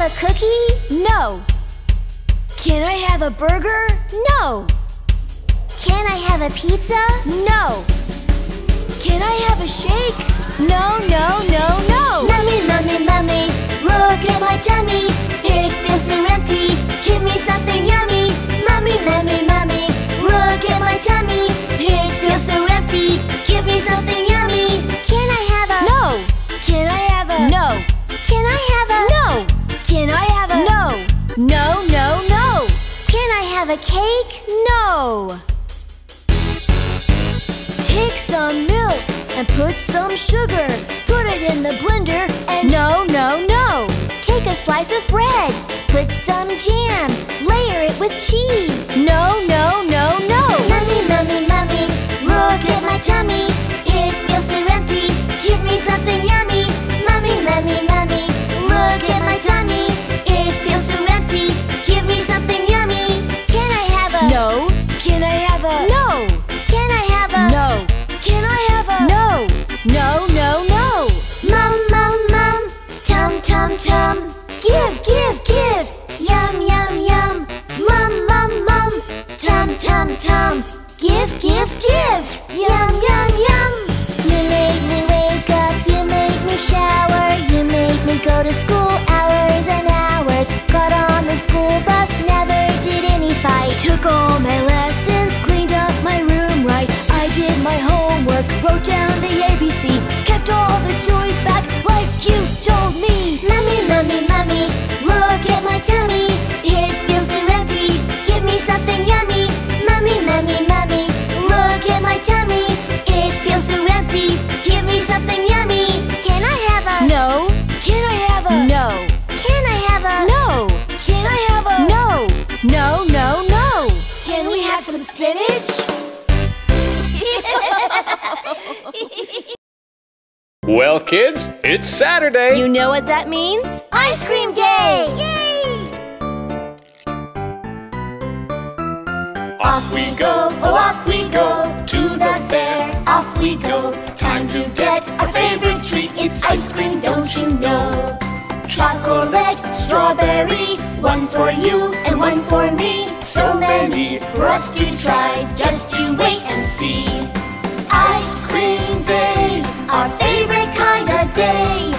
have a cookie? No. Can I have a burger? No. Can I have a pizza? No. Can I have a shake? No, no, no, no. Mummy, mummy, mummy, look at my tummy. It feels so empty. Give me something yummy. Mummy, mummy, mummy, look at my tummy. It feels so empty. Give me something yummy. Can I have a? No. Can I have a? No. Can I have a? No. Can I have a? No. No, no, no. Can I have a cake? No. Take some milk and put some sugar. Put it in the blender and no, no, no. Take a slice of bread. Put some jam. Layer it with cheese. No, no, no, no. Mummy, mummy, mummy, look at my tummy. It feels so empty. Give me something yummy. Mummy, mummy, mummy, look at my tummy. It feels so empty. Give me something yummy. Can I have a? No. Can I have a? No. Can I have a? No. Can I have a? No. No, no, no. Mum, mum, mum. Tum, tum, tum. Give, give, give. Yum, yum, yum. Mum, mum, mum. Tum, tum, tum. Give, give, give. Yum, yum, yum. You make me wake up. You make me shower. You make me go to school hours and hours. Got on the school bus. Never did any fight. Took all my lessons. Cleaned up my room right. I did my homework, wrote down the ABC, kept all the joys back like you told me. Mummy, mummy, mummy, look at my tummy. It feels so empty. Give me something yummy. Mummy, mummy, mummy, look at my tummy. It feels so empty. Give me something yummy. Can I have a? No. Can I have a? No. Can I have a? No. Can I have a? No. No, no, no. Can we have some spinach? Well, kids, it's Saturday. You know what that means? Ice cream day! Yay! Off we go, oh off we go, to the fair, off we go. Time to get our favorite treat, it's ice cream, don't you know? Chocolate, strawberry, one for you and one for me. So many for us to try, just you wait and see. Ice cream day, our favorite kind of day.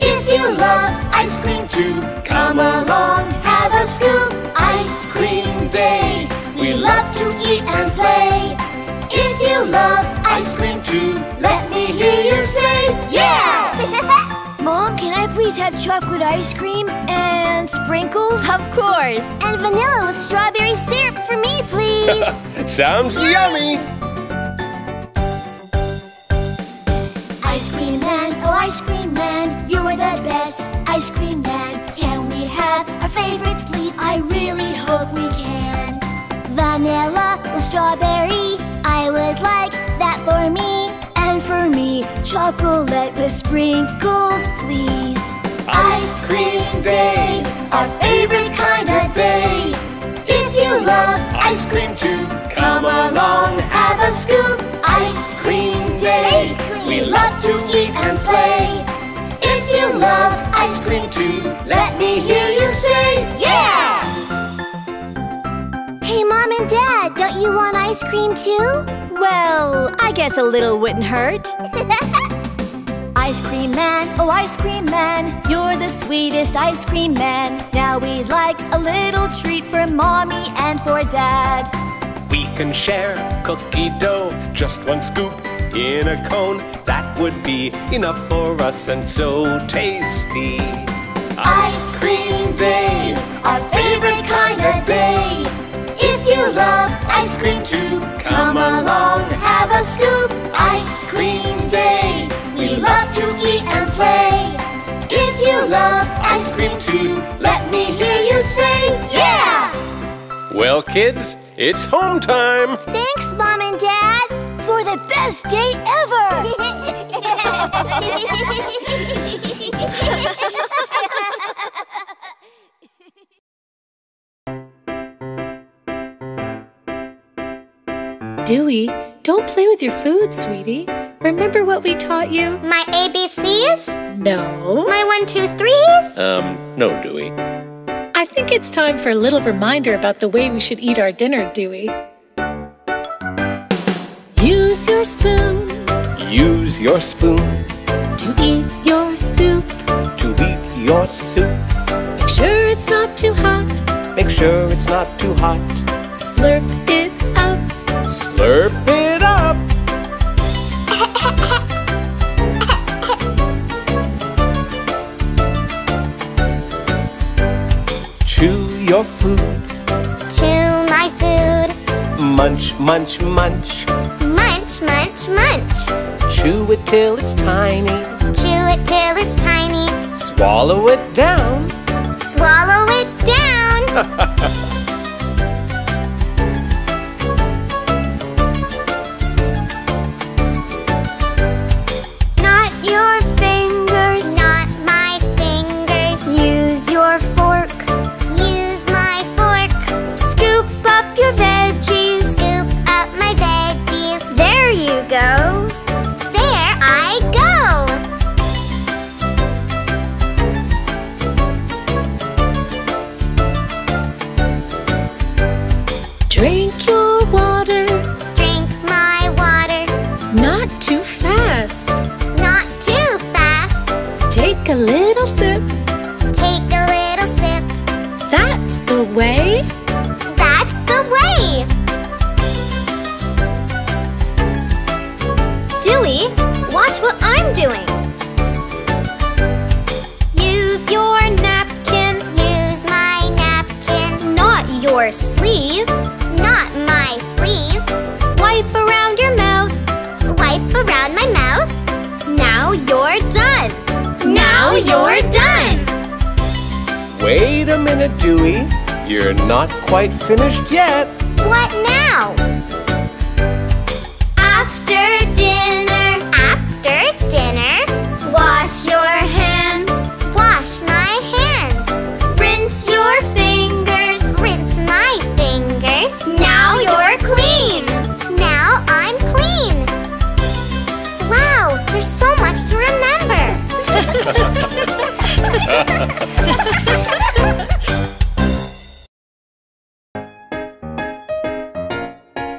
If you love ice cream too, come along, have a scoop. Ice cream day, we love to eat and play. If you love ice cream too, let me hear you say, yeah! Mom, can I please have chocolate ice cream and sprinkles? Of course. And vanilla with strawberry syrup for me, please. Sounds yummy. Ice cream man, you're the best. Ice cream man, can we have our favorites, please? I really hope we can. Vanilla with strawberry, I would like that for me. And for me, chocolate with sprinkles, please. Ice cream day, our favorite kind of day. If you love ice cream too, come along, have a scoop. Ice cream day, we love to eat and play. If you love ice cream too, let me hear you say, yeah! Hey, Mom and Dad, don't you want ice cream too? Well, I guess a little wouldn't hurt. Ice cream man, oh ice cream man, you're the sweetest ice cream man. Now we'd like a little treat for Mommy and for Dad. We can share cookie dough, just one scoop in a cone. That would be enough for us and so tasty. Ice cream day, our favorite kind of day. If you love ice cream too, come along, have a scoop. Ice cream day, we love to eat and play. If you love ice cream too, let me hear you say, yeah! Well, kids, it's home time. Thanks, Mom and Dad, for the best day ever. Dewey, don't play with your food, sweetie. Remember what we taught you? My ABCs? No. My 1, 2, 3s? No, Dewey. I think it's time for a little reminder about the way we should eat our dinner, Dewey. Use your spoon. Use your spoon. To eat your soup. To eat your soup. Make sure it's not too hot. Make sure it's not too hot. Slurp it up. Slurp it up. Chew your food. Chew my food. Munch, munch, munch. Munch, munch, munch. Chew it till it's tiny. Chew it till it's tiny. Swallow it down. Swallow it down. Take a little sip. Take a little sip. That's the way. That's the way. Dewey, watch what I'm doing. Use your napkin. Use my napkin. Not your sleeve. Not my sleeve. Wipe around your mouth. Wipe around my mouth. Now you're done. Now you're done! Wait a minute, Dewey. You're not quite finished yet. What now? After dinner. After dinner. Wash your hands. Wash my hands. Rinse your fingers. Rinse my fingers. Now you're clean. Now I'm clean. Wow, there's so much to remember.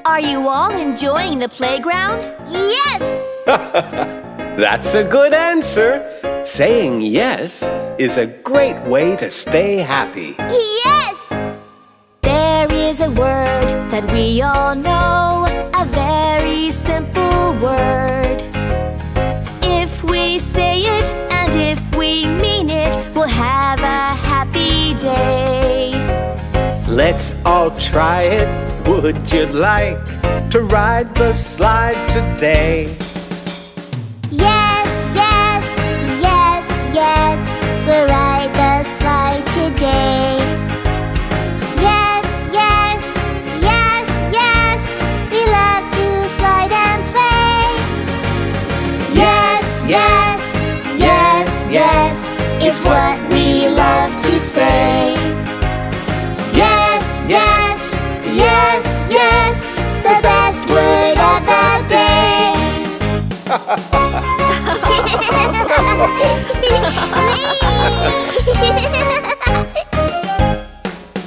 Are you all enjoying the playground? Yes! That's a good answer. Saying yes is a great way to stay happy. Yes! There is a word that we all know, a very simple word. If we say it, and if we mean it, we'll have a happy day. Let's all try it. Would you like to ride the slide today? Yes, yes, yes, yes, we'll ride the slide today. Yes, yes, yes, yes, we love to slide and play. Yes, yes. Yes, it's what we love to say. Yes, yes, yes, yes, the best word of the day.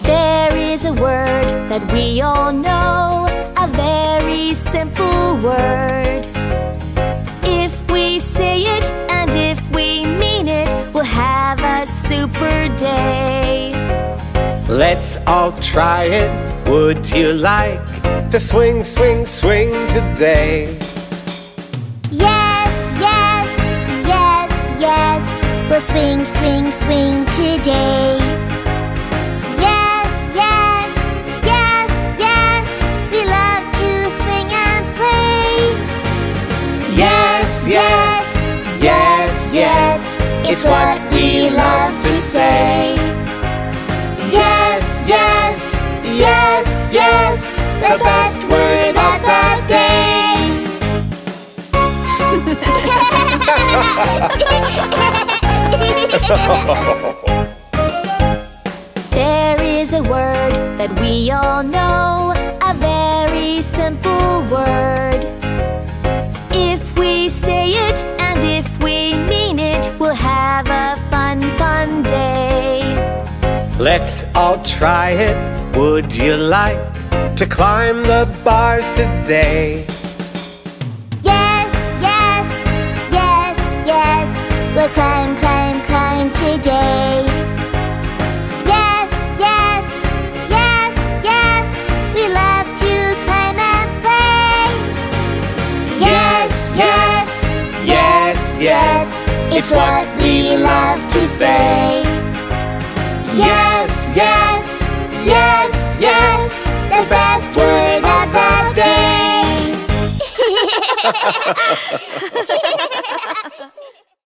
There is a word that we all know, a very simple word. If we say it, and if we mean it, we'll have a super day. Let's all try it. Would you like to swing, swing, swing today? Yes, yes, yes, yes, we'll swing, swing, swing today. Yes, yes, yes, yes, we love to swing and play. Yes, yes, yes, yes, it's what we love to say. Yes, yes, yes, yes, the best word of the day. There is a word that we all know, a very simple word. If we we say it and if we mean it, we'll have a fun, fun day. Let's all try it. Would you like to climb the bars today? Yes, yes, yes, yes. We'll climb, climb, climb today. Yes, yes, yes, yes. We love to climb and play. Yes, yes, yes, yes. It's what we love to say. Yes, yes, yes, yes. The best word of the day.